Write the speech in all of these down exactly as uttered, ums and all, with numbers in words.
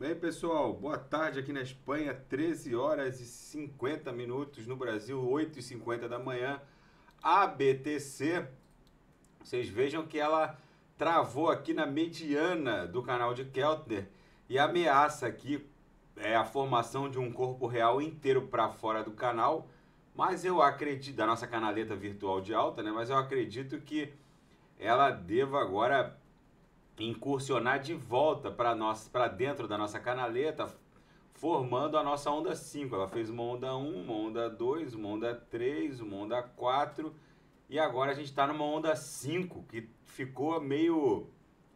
Bem, pessoal, boa tarde aqui na Espanha, treze horas e cinquenta minutos, no Brasil, oito e cinquenta da manhã. A B T C, vocês vejam que ela travou aqui na mediana do canal de Keltner e ameaça aqui é, a formação de um corpo real inteiro para fora do canal, mas eu acredito, da nossa canaleta virtual de alta, né? Mas eu acredito que ela deva agora incursionar de volta para nossa, para dentro da nossa canaleta, formando a nossa onda cinco. Ela fez uma onda um, uma onda dois, uma onda três, uma onda quatro, e agora a gente está numa onda cinco, que ficou meio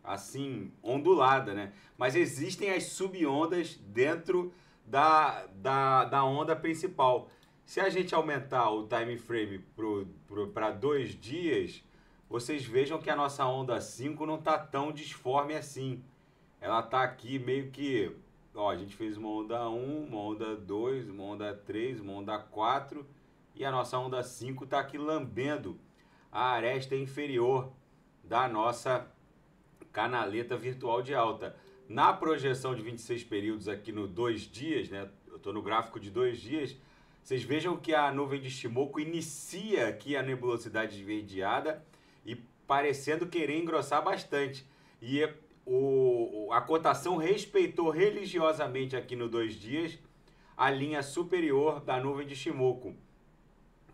assim ondulada, né? Mas existem as subondas dentro da, da, da onda principal. Se a gente aumentar o time frame para dois dias, vocês vejam que a nossa onda cinco não está tão disforme assim. Ela está aqui meio que... Ó, a gente fez uma onda um, uma onda dois, uma onda três, uma onda quatro. E a nossa onda cinco está aqui lambendo a aresta inferior da nossa canaleta virtual de alta. Na projeção de vinte e seis períodos aqui no dois dias, né? Eu estou no gráfico de dois dias. Vocês vejam que a nuvem de Shimoku inicia aqui a nebulosidade esverdeada e parecendo querer engrossar bastante. E o, a cotação respeitou religiosamente aqui no dois dias a linha superior da nuvem de Shimoku,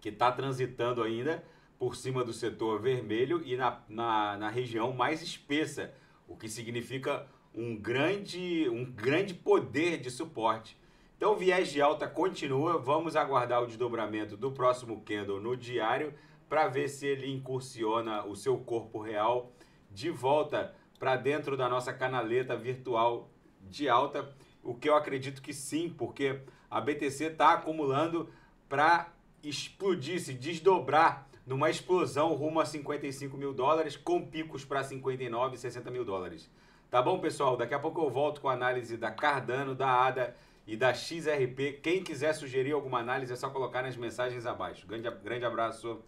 que está transitando ainda por cima do setor vermelho e na, na, na região mais espessa, o que significa um grande, um grande poder de suporte. Então o viés de alta continua, vamos aguardar o desdobramento do próximo candle no diário, para ver se ele incursiona o seu corpo real de volta para dentro da nossa canaleta virtual de alta, o que eu acredito que sim, porque a B T C está acumulando para explodir, se desdobrar numa explosão rumo a cinquenta e cinco mil dólares, com picos para cinquenta e nove, sessenta mil dólares. Tá bom, pessoal? Daqui a pouco eu volto com a análise da Cardano, da A D A e da X R P. Quem quiser sugerir alguma análise é só colocar nas mensagens abaixo. Grande, grande abraço.